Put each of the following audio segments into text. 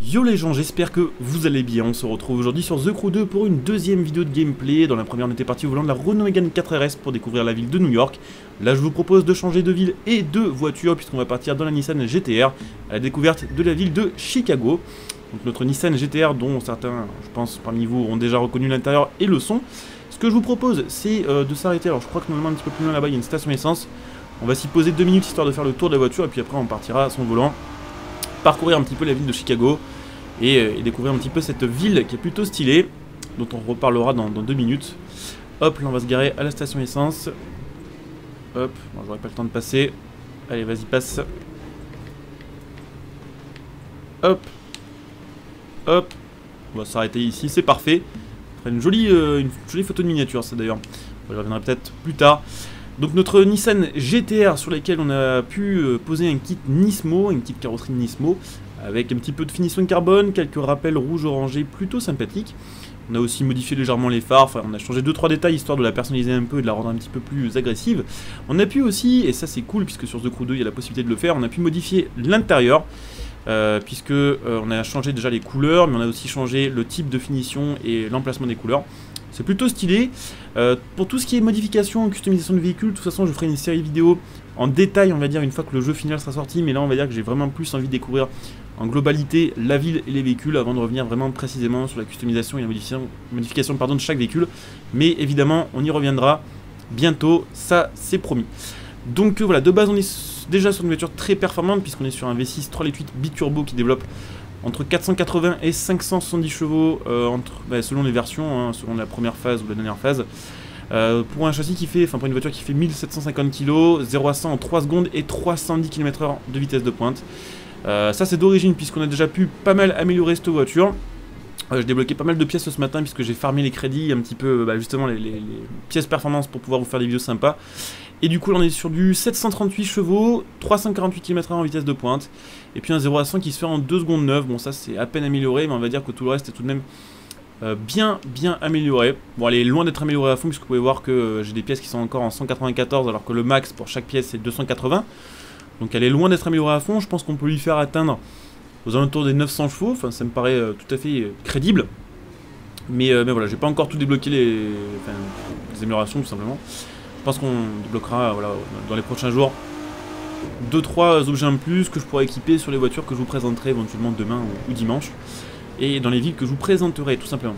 Yo les gens, j'espère que vous allez bien. On se retrouve aujourd'hui sur The Crew 2 pour une deuxième vidéo de gameplay. Dans la première, on était parti au volant de la Renault Mégane 4 RS pour découvrir la ville de New York. Là, je vous propose de changer de ville et de voiture puisqu'on va partir dans la Nissan GT-R à la découverte de la ville de Chicago. Donc notre Nissan GT-R dont certains, je pense, parmi vous ont déjà reconnu l'intérieur et le son. Ce que je vous propose, c'est de s'arrêter. Alors je crois que normalement un petit peu plus loin là-bas, il y a une station essence. On va s'y poser 2 minutes histoire de faire le tour de la voiture et puis après on partira à son volant parcourir un petit peu la ville de Chicago et découvrir un petit peu cette ville qui est plutôt stylée, dont on reparlera dans 2 minutes. Hop, là on va se garer à la station essence. Hop, bon, j'aurai pas le temps de passer. Allez, vas-y, passe. Hop, hop, on va s'arrêter ici, c'est parfait. On fera une jolie photo de miniature, ça d'ailleurs. On y reviendra peut-être plus tard. Donc notre Nissan GT-R sur laquelle on a pu poser un kit Nismo, une petite carrosserie Nismo, avec un petit peu de finition de carbone, quelques rappels rouge-orangé plutôt sympathiques. On a aussi modifié légèrement les phares, enfin on a changé 2-3 détails histoire de la personnaliser un peu et de la rendre un petit peu plus agressive. On a pu aussi, et ça c'est cool puisque sur The Crew 2 il y a la possibilité de le faire, on a pu modifier l'intérieur. Puisque on a changé déjà les couleurs, mais on a aussi changé le type de finition et l'emplacement des couleurs. C'est plutôt stylé. Pour tout ce qui est modification, customisation de véhicule, de toute façon je ferai une série vidéo en détail, on va dire, une fois que le jeu final sera sorti. Mais là on va dire que j'ai vraiment plus envie de découvrir en globalité la ville et les véhicules avant de revenir vraiment précisément sur la customisation et la modification pardon, de chaque véhicule. Mais évidemment on y reviendra bientôt, ça c'est promis. Donc voilà, de base on est déjà sur une voiture très performante puisqu'on est sur un V6 3.8 biturbo qui développe entre 480 et 570 chevaux selon les versions, hein, selon la première phase ou la dernière phase. Pour un châssis qui fait, enfin pour une voiture qui fait 1750 kg, 0 à 100 en 3 secondes et 310 km/h de vitesse de pointe. Ça c'est d'origine puisqu'on a déjà pu pas mal améliorer cette voiture. J'ai débloqué pas mal de pièces ce matin puisque j'ai farmé les crédits, un petit peu justement les pièces performance pour pouvoir vous faire des vidéos sympas. Et du coup on est sur du 738 chevaux, 348 km/h en vitesse de pointe. Et puis un 0 à 100 qui se fait en 2 secondes 9. Bon ça c'est à peine amélioré mais on va dire que tout le reste est tout de même bien amélioré. Bon elle est loin d'être améliorée à fond puisque vous pouvez voir que j'ai des pièces qui sont encore en 194 alors que le max pour chaque pièce c'est 280. Donc elle est loin d'être améliorée à fond, je pense qu'on peut lui faire atteindre aux alentours des 900 chevaux, enfin ça me paraît tout à fait crédible. Mais voilà, j'ai pas encore tout débloqué les améliorations tout simplement. Je pense qu'on débloquera voilà, dans les prochains jours 2-3 objets en plus que je pourrai équiper sur les voitures que je vous présenterai éventuellement demain ou dimanche. Et dans les villes que je vous présenterai tout simplement.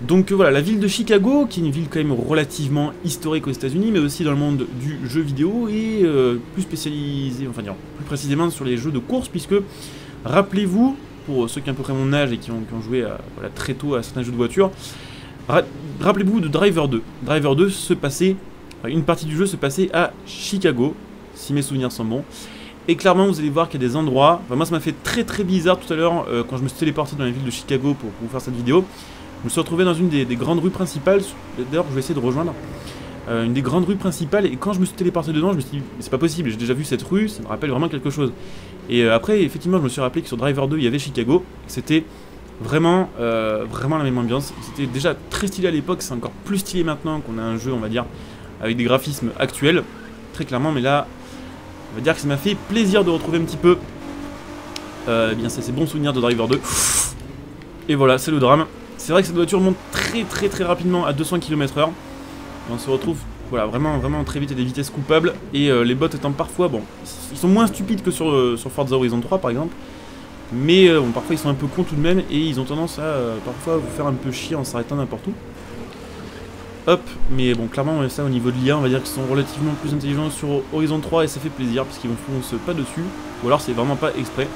Donc voilà, la ville de Chicago, qui est une ville quand même relativement historique aux États-Unis, mais aussi dans le monde du jeu vidéo et plus spécialisée, enfin plus précisément sur les jeux de course, puisque rappelez-vous, pour ceux qui ont à peu près mon âge et qui ont joué voilà, très tôt à certains jeux de voiture, rappelez-vous de Driver 2. Driver 2 se passait, une partie du jeu se passait à Chicago, si mes souvenirs sont bons. Et clairement, vous allez voir qu'il y a des endroits, enfin, moi ça m'a fait très bizarre tout à l'heure quand je me suis téléporté dans la ville de Chicago pour vous faire cette vidéo. Je me suis retrouvé dans une des grandes rues principales, d'ailleurs je vais essayer de rejoindre, une des grandes rues principales, et quand je me suis téléporté dedans, je me suis dit, mais c'est pas possible, j'ai déjà vu cette rue, ça me rappelle vraiment quelque chose. Et après, effectivement, je me suis rappelé que sur Driver 2, il y avait Chicago, c'était vraiment la même ambiance. C'était déjà très stylé à l'époque, c'est encore plus stylé maintenant qu'on a un jeu, on va dire, avec des graphismes actuels, très clairement, mais là, on va dire que ça m'a fait plaisir de retrouver un petit peu bien ces bons souvenirs de Driver 2. Et voilà, c'est le drame. C'est vrai que cette voiture monte très rapidement à 200 km/h. On se retrouve voilà, vraiment très vite à des vitesses coupables. Et les bots étant parfois, bon, ils sont moins stupides que sur Forza Horizon 3 par exemple. Mais bon, parfois ils sont un peu cons tout de même et ils ont tendance à parfois vous faire un peu chier en s'arrêtant n'importe où. Hop, mais bon, clairement ça au niveau de l'IA, on va dire qu'ils sont relativement plus intelligents sur Horizon 3 et ça fait plaisir puisqu'ils ne foncent pas dessus. Ou alors c'est vraiment pas exprès.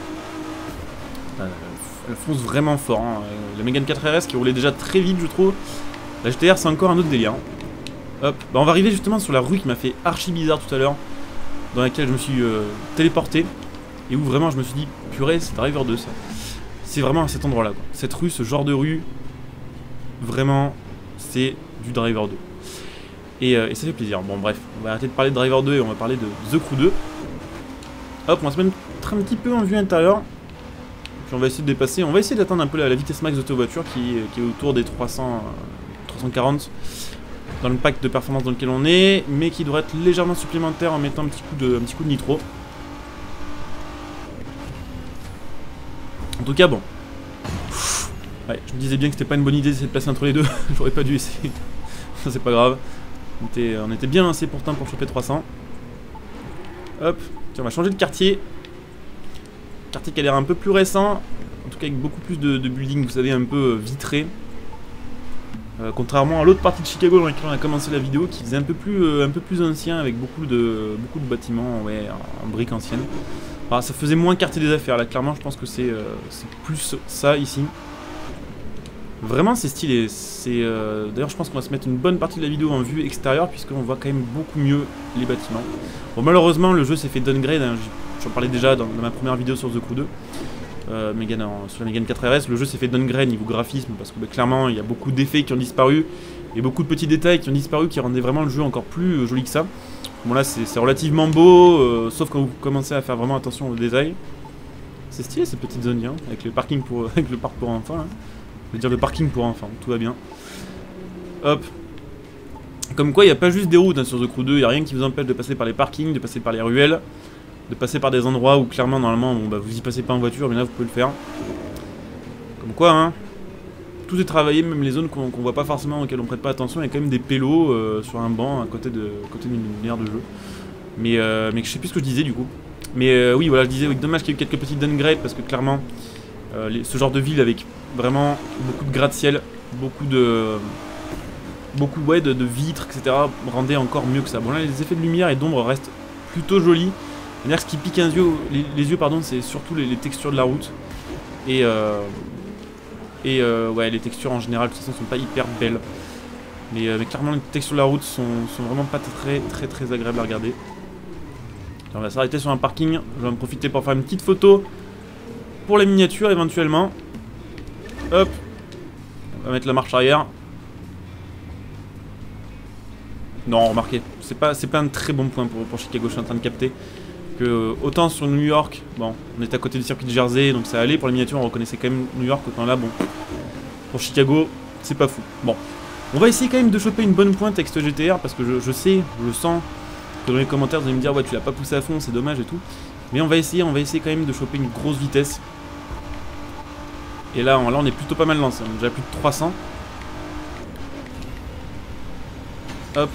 Elle fonce vraiment fort, hein. La Mégane 4 RS qui roulait déjà très vite je trouve. La GT-R c'est encore un autre délire. Hop, bah, on va arriver justement sur la rue qui m'a fait archi bizarre tout à l'heure, dans laquelle je me suis téléporté, et où vraiment je me suis dit, purée c'est Driver 2 ça. C'est vraiment à cet endroit là, quoi. Cette rue, ce genre de rue, vraiment c'est du Driver 2. Et ça fait plaisir. Bon bref, on va arrêter de parler de Driver 2 et on va parler de The Crew 2. Hop, on va se mettre un petit peu en vue intérieure. On va essayer de dépasser, on va essayer d'atteindre un peu la vitesse max de cette voiture qui est autour des 340 dans le pack de performance dans lequel on est, mais qui devrait être légèrement supplémentaire en mettant un petit coup de nitro. En tout cas bon, Ouais, je me disais bien que c'était pas une bonne idée d'essayer de placer entre les deux. J'aurais pas dû essayer. C'est pas grave. On était bien assez pourtant pour choper 300. Hop, tiens, on va changer de quartier. Quartier qui a l'air un peu plus récent. En tout cas avec beaucoup plus de buildings, vous savez, un peu vitrés. Contrairement à l'autre partie de Chicago dans laquelle on a commencé la vidéo, qui faisait un peu plus ancien, avec beaucoup de bâtiments ouais, en briques anciennes. Enfin, ça faisait moins quartier des affaires, là clairement je pense que c'est plus ça ici. Vraiment c'est stylé, d'ailleurs je pense qu'on va se mettre une bonne partie de la vidéo en vue extérieure, puisqu'on voit quand même beaucoup mieux les bâtiments. Bon malheureusement le jeu s'est fait downgrade, hein. J'en parlais déjà dans ma première vidéo sur The Crew 2. Sur la Mégane 4 RS, le jeu s'est fait downgrade niveau graphisme parce que bah, clairement il y a beaucoup d'effets qui ont disparu et beaucoup de petits détails qui ont disparu qui rendaient vraiment le jeu encore plus joli que ça. Bon là c'est relativement beau, sauf quand vous commencez à faire vraiment attention aux détails. C'est stylé ces petites zones hein, avec le parking pour, avec le parc pour enfants là. Je veux dire le parking pour enfants, tout va bien. Hop. Comme quoi il n'y a pas juste des routes hein, sur The Crew 2, il n'y a rien qui vous empêche de passer par les parkings, de passer par les ruelles. De passer par des endroits où clairement normalement bon, bah, vous y passez pas en voiture, mais là vous pouvez le faire. Comme quoi hein, tout est travaillé, même les zones qu'on voit pas forcément, auxquelles on prête pas attention, il y a quand même des pélos sur un banc à côté d'une lumière de jeu. Mais je sais plus ce que je disais du coup. Mais oui voilà, je disais oui, dommage qu'il y ait eu quelques petites downgrades parce que clairement ce genre de ville avec vraiment beaucoup de gratte-ciel, beaucoup ouais, de vitres, etc. rendait encore mieux que ça. Bon là les effets de lumière et d'ombre restent plutôt jolis. C'est-à-dire que ce qui pique les yeux pardon, c'est surtout les textures de la route. Et ouais, les textures en général, de toute façon, sont pas hyper belles. Mais clairement, les textures de la route sont vraiment pas très agréables à regarder. Alors, on va s'arrêter sur un parking. Je vais en profiter pour faire une petite photo pour les miniatures éventuellement. Hop, on va mettre la marche arrière. Non, remarquez, c'est pas un très bon point pour Chicago, je suis en train de capter. Que autant sur New York, bon, on est à côté du circuit de Jersey, donc ça allait. Pour les miniatures, on reconnaissait quand même New York. Autant là, bon, pour Chicago, c'est pas fou. Bon, on va essayer quand même de choper une bonne pointe avec ce GT-R parce que je sais, je sens que dans les commentaires, vous allez me dire, ouais, tu l'as pas poussé à fond, c'est dommage et tout. Mais on va essayer quand même de choper une grosse vitesse. Et là, on est plutôt pas mal lancé. On est déjà plus de 300. Hop,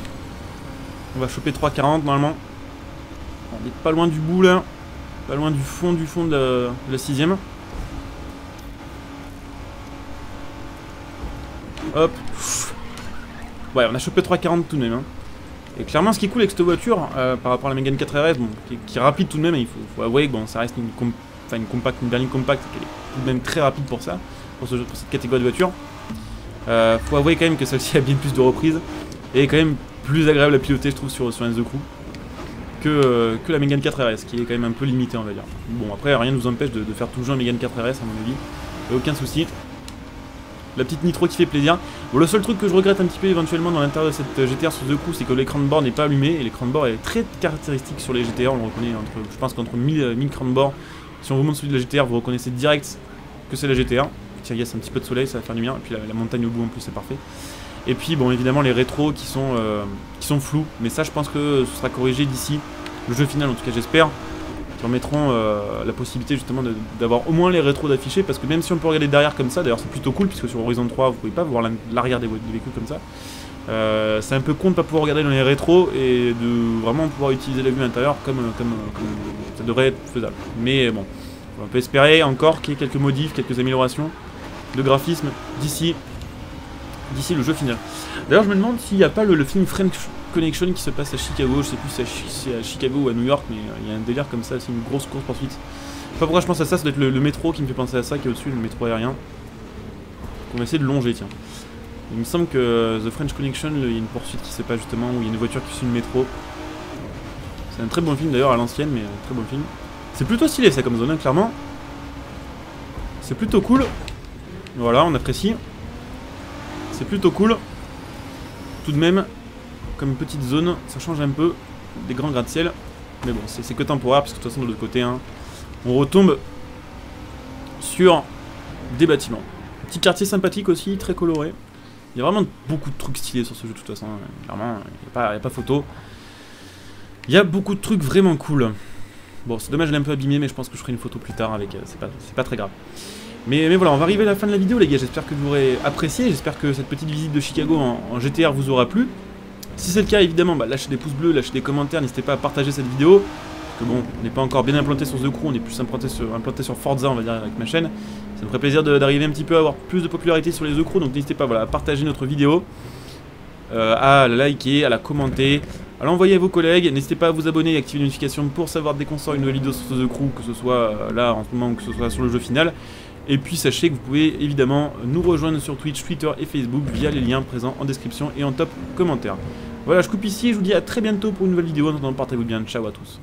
on va choper 340 normalement. On est pas loin du bout là, pas loin du fond de la 6ème. Hop. Ouais, on a chopé 3,40 tout de même. Hein. Et clairement, ce qui est cool avec cette voiture, par rapport à la Mégane 4 RS, bon, qui est rapide tout de même, hein, il faut avouer que bon, ça reste une berline compacte, qu'elle est tout de même très rapide pour ça, pour cette catégorie de voiture. Faut avouer quand même que celle-ci a bien plus de reprises et est quand même plus agréable à piloter, je trouve, sur The Crew. Que la Mégane 4 RS, qui est quand même un peu limitée, on va dire. Bon, après, rien ne vous empêche de faire tout le jeu en Mégane 4 RS, à mon avis. Aucun souci. La petite nitro qui fait plaisir. Bon, le seul truc que je regrette un petit peu éventuellement dans l'intérieur de cette GTR sur The Crew, c'est que l'écran de bord n'est pas allumé. Et l'écran de bord est très caractéristique sur les GTR. On le reconnaît, je pense qu'entre 1000 crans de bord, si on vous montre celui de la GTR, vous reconnaissez direct que c'est la GTR. Tiens, il y a un petit peu de soleil, ça va faire du bien. Et puis la montagne au bout, en plus, c'est parfait. Et puis bon évidemment les rétros qui sont flous, mais ça je pense que ce sera corrigé d'ici le jeu final, en tout cas j'espère, qui remettront la possibilité justement d'avoir au moins les rétros d'afficher, parce que même si on peut regarder derrière comme ça, d'ailleurs c'est plutôt cool puisque sur Horizon 3 vous pouvez pas voir l'arrière des véhicules comme ça, c'est un peu con de pas pouvoir regarder dans les rétros et de vraiment pouvoir utiliser la vue intérieure comme ça devrait être faisable. Mais bon, on peut espérer encore qu'il y ait quelques modifs, quelques améliorations de graphisme d'ici le jeu final. D'ailleurs je me demande s'il n'y a pas le film French Connection qui se passe à Chicago, je sais plus si c'est à Chicago ou à New York, mais il y a un délire comme ça, c'est une grosse course poursuite. Je sais pas pourquoi je pense à ça doit être le métro qui me fait penser à ça, qui est au-dessus, le métro aérien. On va essayer de longer, tiens. Il me semble que The French Connection, il y a une poursuite qui se passe justement, où il y a une voiture qui suit le métro. C'est un très bon film d'ailleurs à l'ancienne, mais un très bon film. C'est plutôt stylé ça comme zone, hein, clairement. C'est plutôt cool. Voilà, on apprécie. C'est plutôt cool, tout de même, comme petite zone, ça change un peu des grands gratte-ciel, mais bon, c'est que temporaire, parce que de toute façon, de l'autre côté, hein, on retombe sur des bâtiments. Petit quartier sympathique aussi, très coloré. Il y a vraiment beaucoup de trucs stylés sur ce jeu, de toute façon, clairement, il n'y a pas photo. Il y a beaucoup de trucs vraiment cool. Bon, c'est dommage, je l'ai un peu abîmé, mais je pense que je ferai une photo plus tard avec, c'est pas très grave. Mais voilà, on va arriver à la fin de la vidéo les gars, j'espère que vous aurez apprécié, j'espère que cette petite visite de Chicago en GT-R vous aura plu. Si c'est le cas, évidemment, bah, lâchez des pouces bleus, lâchez des commentaires, n'hésitez pas à partager cette vidéo. Parce que bon, on n'est pas encore bien implanté sur The Crew, on est plus implanté sur Forza, on va dire, avec ma chaîne. Ça me ferait plaisir d'arriver un petit peu à avoir plus de popularité sur les The Crew, donc n'hésitez pas à partager notre vidéo, à la liker, à la commenter, à l'envoyer à vos collègues. N'hésitez pas à vous abonner et activer les notifications pour savoir dès qu'on sort une nouvelle vidéo sur The Crew, que ce soit là en ce moment ou que ce soit sur le jeu final. Et puis sachez que vous pouvez évidemment nous rejoindre sur Twitch, Twitter et Facebook via les liens présents en description et en top commentaire. Voilà, je coupe ici et je vous dis à très bientôt pour une nouvelle vidéo. En attendant, portez-vous bien, ciao à tous.